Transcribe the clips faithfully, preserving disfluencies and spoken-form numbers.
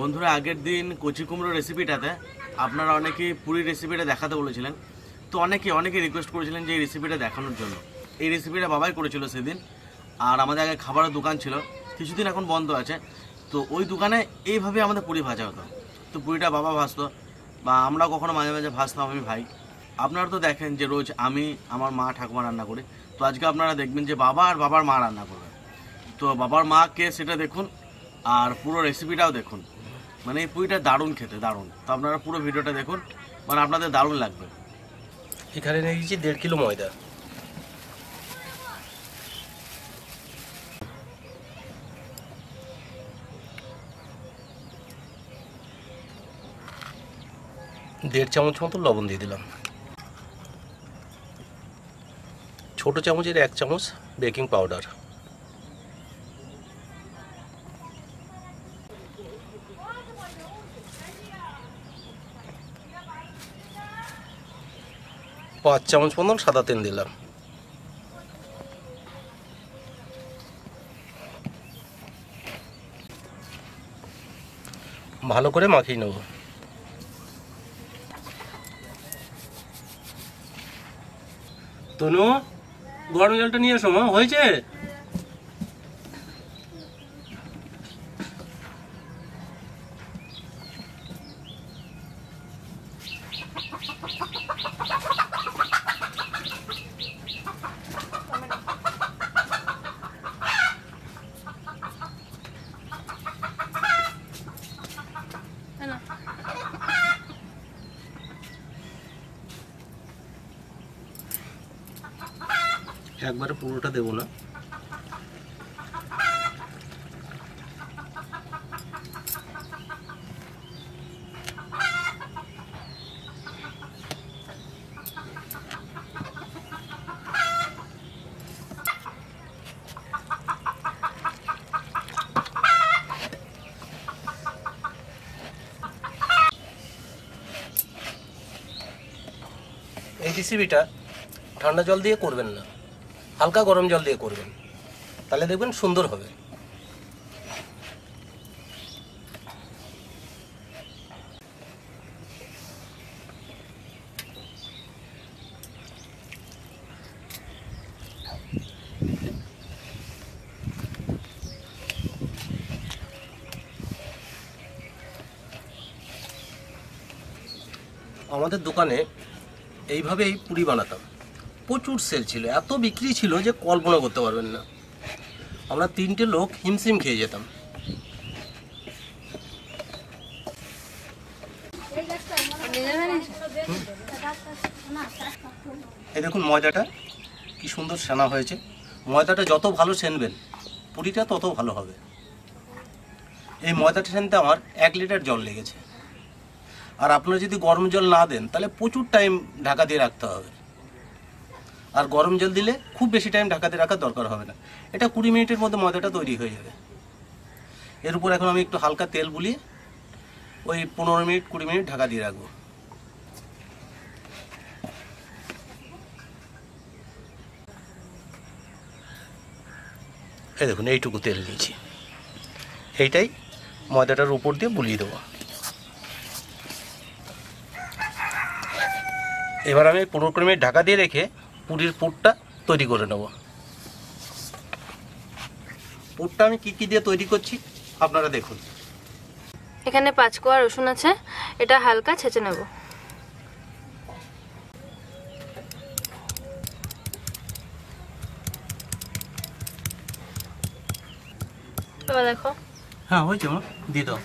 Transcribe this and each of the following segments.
বন্ধুরা আগের দিন কচি কুমড়ো রেসিপিটাতে আপনারা অনেকেই পুরি রেসিপিটা দেখাতে বলেছিলেন, তো অনেকে অনেকে রিকোয়েস্ট করেছিলেন যে এই রেসিপিটা দেখানোর জন্য। এই রেসিপিটা বাবাই করেছিল সেদিন, আর আমাদের আগে খাবারের দোকান ছিল, কিছুদিন এখন বন্ধ আছে। তো ওই দোকানে এইভাবে আমাদের পুরি ভাজা হতো, তো পুরিটা বাবা ভাজতো বা আমরা কখনো মাঝে মাঝে ভাজতাম আমি ভাই। আপনারা তো দেখেন যে রোজ আমি আমার মা ঠাকুমা রান্না করি, তো আজকে আপনারা দেখবেন যে বাবা আর বাবার মা রান্না করবে। তো বাবার মা কে সেটা দেখুন আর পুরো রেসিপিটাও দেখুন, মানে এই পুরিটা দারুণ খেতে দারুণ। তো আপনারা পুরো ভিডিওটা দেখুন, মানে আপনাদের দারুণ লাগবে। এখানে নিয়েছি দেড় কিলো ময়দা, দেড় চামচ মতো লবণ দিয়ে দিলাম, ছোট চামচের এক চামচ বেকিং পাউডার, পাঁচ চামচ মতন সাদা তেল দিলাম, ভালো করে মাখিয়ে নেব। তনু গরম জলটা নিয়ে এসো মা, হয়েছে? একবারে পুরোটা দেব না, এই রেসিপিটা ঠান্ডা জল দিয়ে করবেন না, হালকা গরম জল দিয়ে করবেন, তাহলে দেখবেন সুন্দর হবে। আমাদের দোকানে এইভাবেই পুরি বানাতাম, প্রচুর সেল ছিল, এত বিক্রি ছিল যে কল্পনা করতে পারবেন না। আমরা তিনটে লোক হিমসিম খেয়ে যেতাম। এই দেখুন ময়দাটা কি সুন্দর সেনা হয়েছে। ময়দাটা যত ভালো সেনবেন পুরিটা তত ভালো হবে। এই ময়দাটা সেনতে আমার এক লিটার জল লেগেছে, আর আপনারা যদি গরম জল না দেন তাহলে প্রচুর টাইম ঢাকা দিয়ে রাখতে হবে, আর গরম জল দিলে খুব বেশি টাইম ঢাকাতে রাখার দরকার হবে না। এটা কুড়ি মিনিটের মধ্যে ময়দাটা তৈরি হয়ে যাবে। এর উপর এখন আমি একটু হালকা তেল বুলিয়ে ওই পনেরো মিনিট কুড়ি মিনিট ঢাকা দিয়ে রাখবো। এই দেখুন এইটুকু তেল নিয়েছি, এইটাই ময়দাটার উপর দিয়ে বুলিয়ে দেবো। এবার আমি পনেরো কুড়ি মিনিট ঢাকা দিয়ে রেখে পুরির পুরটা তৈরি করে নেব। পুরটা আমি কি কি দিয়ে তৈরি করছি আপনারা দেখুন। এখানে পাঁচ কোয়া রসুন আছে, এটা হালকা ছেঁচে নেব। তোমরা দেখো, হ্যাঁ হয়েছে মা, দিয়ে দাও।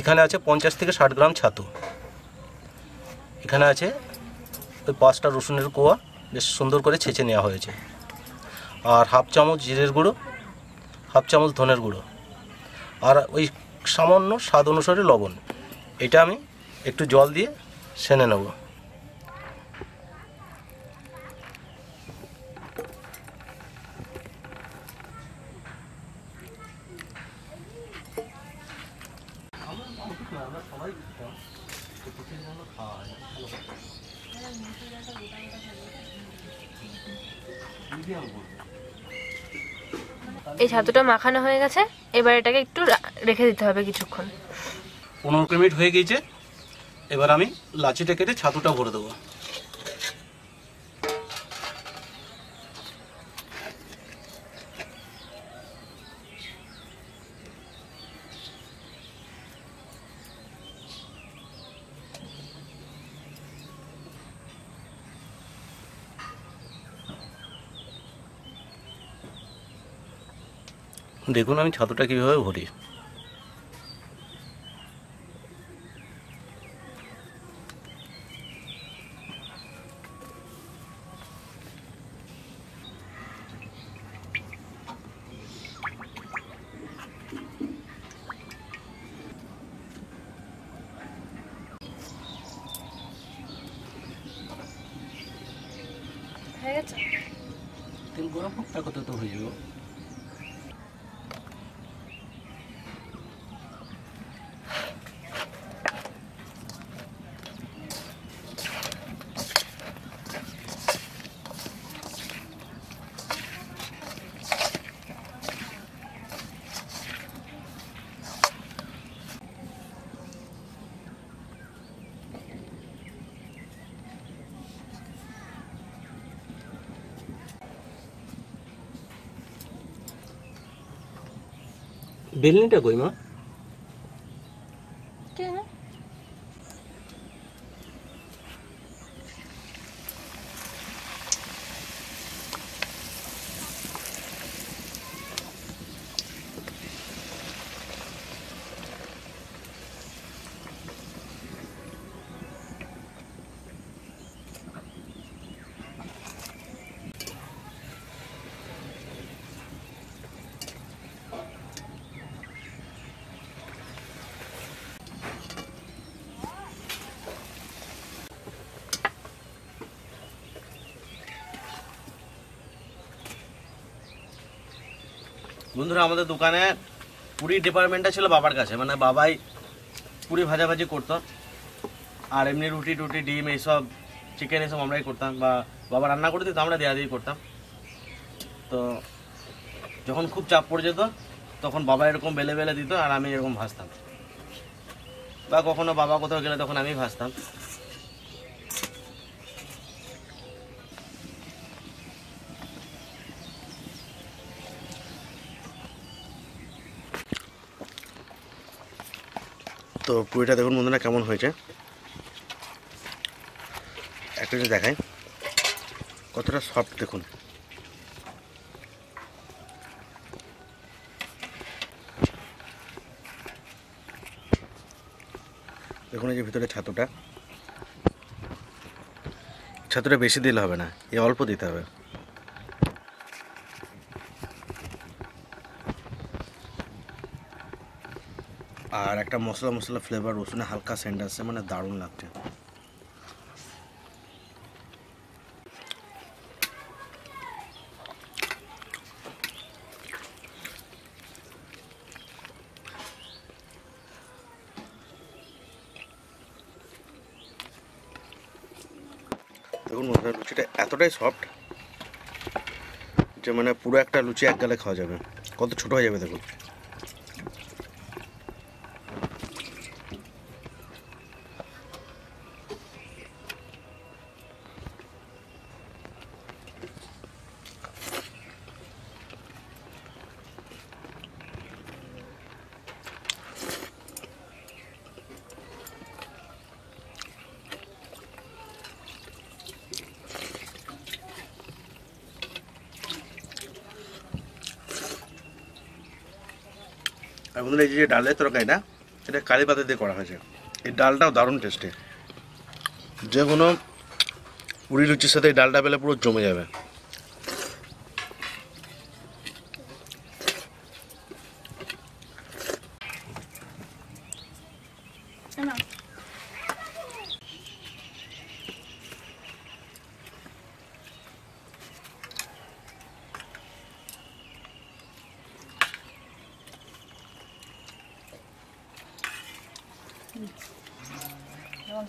এখানে আছে পঞ্চাশ থেকে ষাট গ্রাম ছাতু, এখানে আছে ওই পাঁচটা রসুনের কোয়া বেশ সুন্দর করে ছেঁচে নেওয়া হয়েছে, আর হাফ চামচ জিরের গুঁড়ো, হাফ চামচ ধনের গুঁড়ো, আর ওই সামান্য স্বাদ অনুসারে লবণ। এটা আমি একটু জল দিয়ে সেনে নেব। এই ছাতুটা মাখানো হয়ে গেছে, এবার এটাকে একটু রেখে দিতে হবে কিছুক্ষণ। পনেরো মিনিট হয়ে গিয়েছে, এবার আমি লাচিটা কেটে ছাতুটা ভরে দেবো। দেখুন আমি ছাতুটা কীভাবে ভরি। হয়ে গেছে, তেল গরম হোকটা কত তো হয়ে যাবে। বেলনিটা কই মা? কেন? বন্ধুরা আমাদের দোকানে পুরি ডিপার্টমেন্টটা ছিল বাবার কাছে, মানে বাবাই পুরি ভাজাভাজি করতো, আর এমনি রুটি টুটি ডিম এইসব চিকেন এইসব আমরাই করতাম, বা বাবা রান্না করে দিত আমরা দেয়া দিয়ে করতাম। তো যখন খুব চাপ পড়ে যেত তখন বাবা এরকম বেলে বেলে দিত আর আমি এরকম ভাজতাম, বা কখনো বাবা কোথাও গেলে তখন আমি ভাজতাম। তো পুরিটা দেখুন বন্ধুরা কেমন হয়েছে, একটা জিনিস দেখাই কতটা সফট দেখুন। দেখুন এই যে ভিতরে ছাতুটা, ছাতুটা বেশি দিলে হবে না, এ অল্প দিতে হবে। আর একটা মশলা মশলা ফ্লেভার, রসুনে হালকা সেন্ট আছে, মানে দারুণ লাগছে। দেখুন মশলা লুচিটা এতটাই সফট যে মানে পুরো একটা লুচি এক গালে খাওয়া যাবে, কত ছোট হয়ে যাবে দেখুন। আর বন্ধুরা এই যে ডালের তরকারিটা, এটা কারি পাতা দিয়ে করা হয়েছে, এই ডালটাও দারুণ টেস্টি, যে কোনো পুরি লুচির সাথে এই ডালটা পেলে পুরো জমে যাবে। I don't